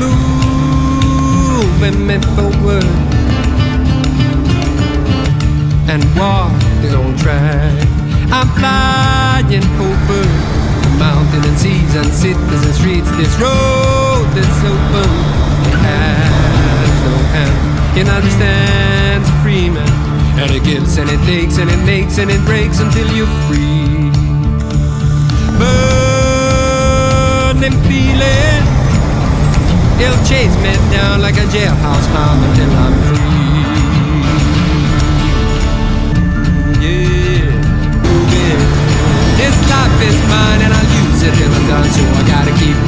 moving me forward, and walk is on track. I'm flying over the mountain and seas and cities and streets. This road that's open, it has no end. It understands a free man, and it gives and it takes and it makes and it breaks until you're free. Burning feeling, it'll chase me down like a jailhouse hound until I'm free. Yeah, move it. This life is mine and I'll use it till I'm done, so I gotta keep